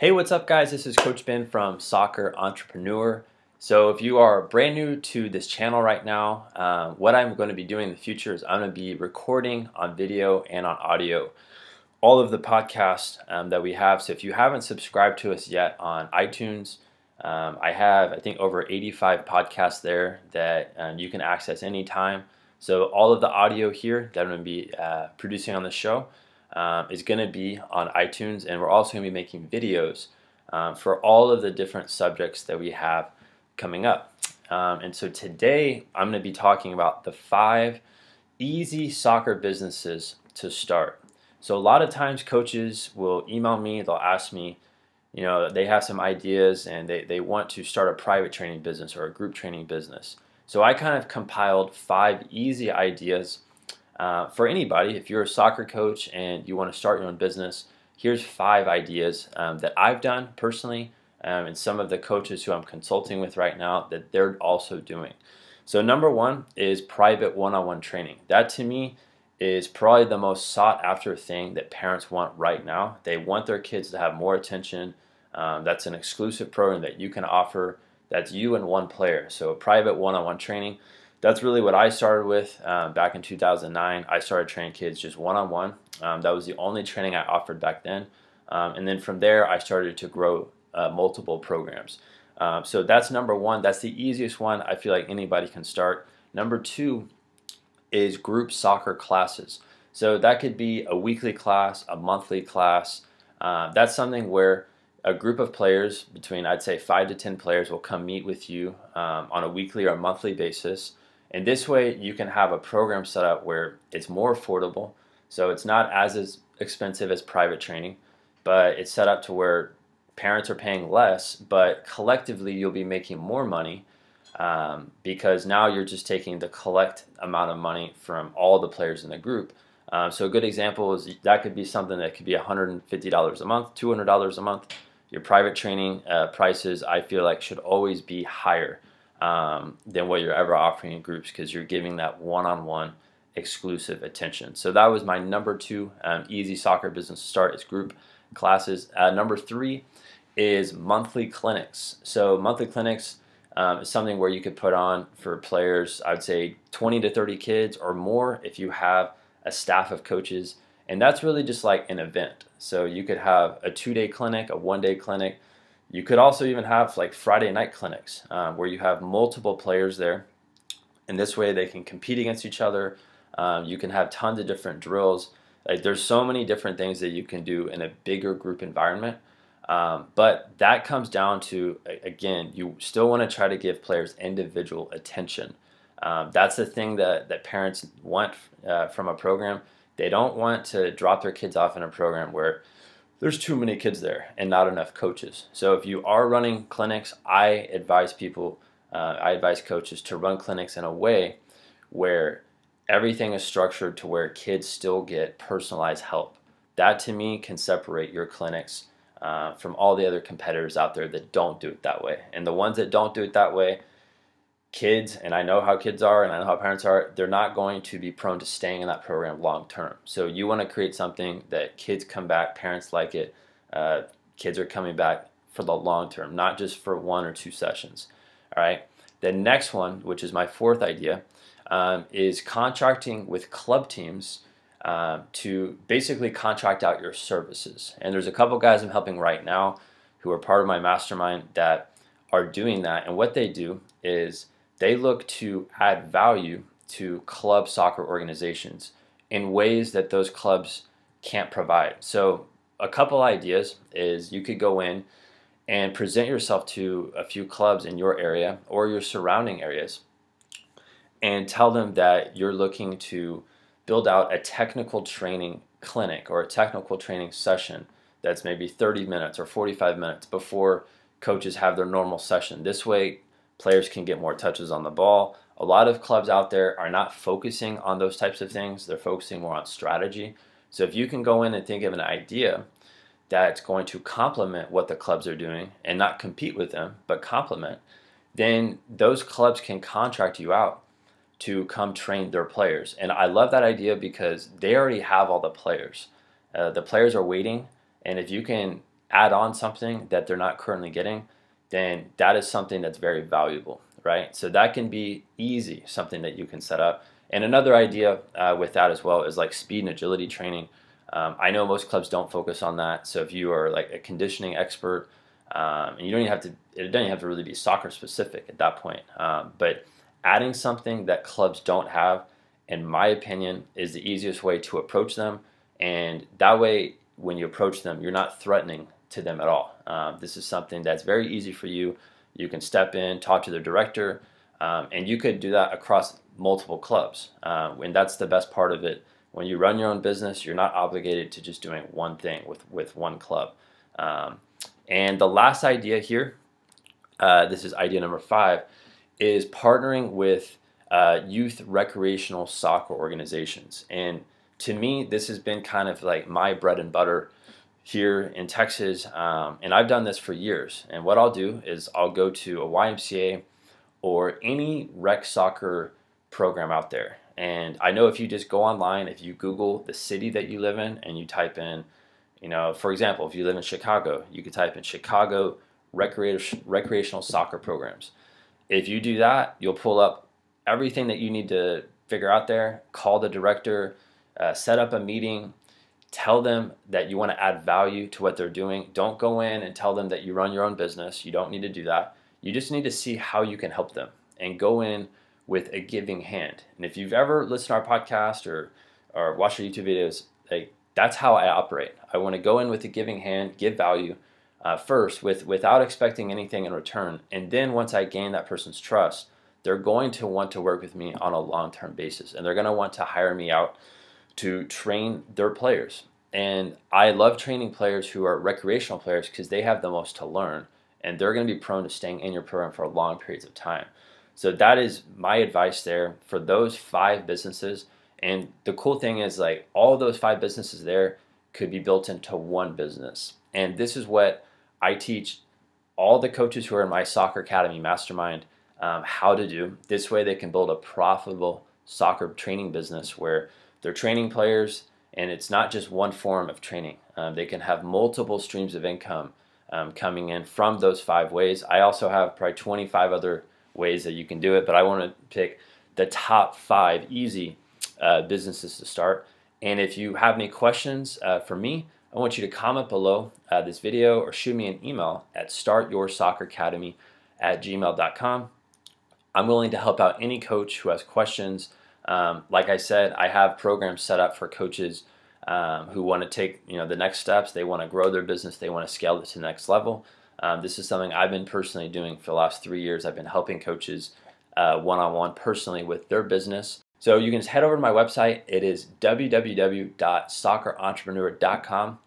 Hey, what's up guys? This is Coach Ben from Soccer Entrepreneur. So if you are brand new to this channel right now, what I'm going to be doing in the future is I'm going to be recording on video and on audio all of the podcasts that we have. So if you haven't subscribed to us yet on iTunes, I have I think over 85 podcasts there that you can access anytime. So all of the audio here that I'm going to be producing on the show is going to be on iTunes, and we're also going to be making videos for all of the different subjects that we have coming up. And so today I'm going to be talking about the 5 easy soccer businesses to start. So a lot of times coaches will email me, they'll ask me, you know, they have some ideas and they want to start a private training business or a group training business. So I kind of compiled 5 easy ideas for anybody. If you're a soccer coach and you want to start your own business, here's 5 ideas that I've done personally, and some of the coaches who I'm consulting with right now that they're also doing. So number one is private one-on-one training. That to me is probably the most sought after thing that parents want right now. They want their kids to have more attention. That's an exclusive program that you can offer. That's you and one player. So private one-on-one training. That's really what I started with back in 2009. I started training kids just one-on-one. That was the only training I offered back then. And then from there, I started to grow multiple programs. So that's number one. That's the easiest one I feel like anybody can start. Number two is group soccer classes. So that could be a weekly class, a monthly class. That's something where a group of players, between I'd say 5 to 10 players, will come meet with you on a weekly or monthly basis. And this way you can have a program set up where it's more affordable. So it's not as expensive as private training, but it's set up to where parents are paying less, but collectively you'll be making more money because now you're just taking the collect amount of money from all the players in the group. So a good example is that could be something that could be $150 a month, $200 a month. Your private training prices, I feel like, should always be higher than what you're ever offering in groups, because you're giving that one-on-one exclusive attention. So that was my number 2 easy soccer business to start, is group classes. Number 3 is monthly clinics. So monthly clinics is something where you could put on for players, I would say 20 to 30 kids or more if you have a staff of coaches, and that's really just like an event. So you could have a 2-day clinic, a 1-day clinic. You could also even have like Friday night clinics where you have multiple players there, and this way they can compete against each other. You can have tons of different drills. Like, there's so many different things that you can do in a bigger group environment, but that comes down to, again, you still want to try to give players individual attention. That's the thing that parents want from a program. They don't want to drop their kids off in a program where there's too many kids there and not enough coaches. So if you are running clinics, I advise coaches to run clinics in a way where everything is structured to where kids still get personalized help. That to me can separate your clinics from all the other competitors out there that don't do it that way. And the ones that don't do it that way, kids, and I know how kids are and I know how parents are, they're not going to be prone to staying in that program long term. So you want to create something that kids come back, parents like it, kids are coming back for the long term, not just for 1 or 2 sessions. All right. The next one, which is my 4th idea, is contracting with club teams to basically contract out your services. And there's a couple guys I'm helping right now who are part of my mastermind that are doing that, and what they do is they look to add value to club soccer organizations in ways that those clubs can't provide. So a couple ideas is you could go in and present yourself to a few clubs in your area or your surrounding areas and tell them that you're looking to build out a technical training clinic or a technical training session that's maybe 30 minutes or 45 minutes before coaches have their normal session. This way players can get more touches on the ball. A lot of clubs out there are not focusing on those types of things. They're focusing more on strategy. So if you can go in and think of an idea that's going to complement what the clubs are doing and not compete with them, but complement, then those clubs can contract you out to come train their players. And I love that idea because they already have all the players. The players are waiting, and if you can add on something that they're not currently getting, then that is something that's very valuable, right? So that can be easy, something that you can set up. And another idea with that as well is like speed and agility training. I know most clubs don't focus on that. So if you are like a conditioning expert, and you don't even have to, it doesn't have to really be soccer specific at that point. But adding something that clubs don't have, in my opinion, is the easiest way to approach them. And that way, when you approach them, you're not threatening to them at all. This is something that's very easy for you. You can step in, talk to their director, and you could do that across multiple clubs. And that's the best part of it. When you run your own business, you're not obligated to just doing one thing with one club. And the last idea here, this is idea number 5, is partnering with youth recreational soccer organizations. And to me, this has been kind of like my bread and butter here in Texas. And I've done this for years. And what I'll do is I'll go to a YMCA or any rec soccer program out there. And I know if you just go online, if you Google the city that you live in and you type in, you know, for example, if you live in Chicago, you could type in Chicago recreational soccer programs. If you do that, you'll pull up everything that you need to figure out there, call the director, set up a meeting, tell them that you want to add value to what they're doing. Don't go in and tell them that you run your own business. You don't need to do that. You just need to see how you can help them and go in with a giving hand. And if you've ever listened to our podcast or watched our YouTube videos, like that's how I operate. I want to go in with a giving hand, give value first without expecting anything in return. And then once I gain that person's trust, they're going to want to work with me on a long-term basis. And they're going to want to hire me out to train their players. And I love training players who are recreational players because they have the most to learn. And they're going to be prone to staying in your program for long periods of time. So that is my advice there for those 5 businesses. And the cool thing is, like, all those 5 businesses there could be built into one business. And this is what I teach all the coaches who are in my Soccer Academy Mastermind how to do. This way they can build a profitable soccer training business where they're training players, and it's not just one form of training. They can have multiple streams of income coming in from those 5 ways. I also have probably 25 other ways that you can do it, but I want to pick the top 5 easy businesses to start. And if you have any questions for me, I want you to comment below this video or shoot me an email at startyoursocceracademy@gmail.com. I'm willing to help out any coach who has questions. Like I said, I have programs set up for coaches who want to take, you know, the next steps. They want to grow their business. They want to scale it to the next level. This is something I've been personally doing for the last 3 years. I've been helping coaches one-on-one personally with their business. So you can just head over to my website. It is www.soccerentrepreneur.com.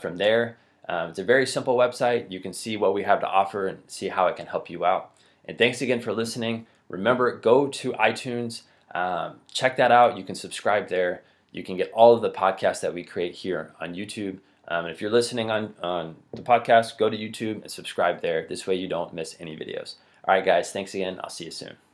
From there, it's a very simple website. You can see what we have to offer and see how it can help you out. And thanks again for listening. Remember, go to iTunes, check that out. You can subscribe there. You can get all of the podcasts that we create here on YouTube. And if you're listening on the podcast, go to YouTube and subscribe there. This way you don't miss any videos. All right, guys, thanks again. I'll see you soon.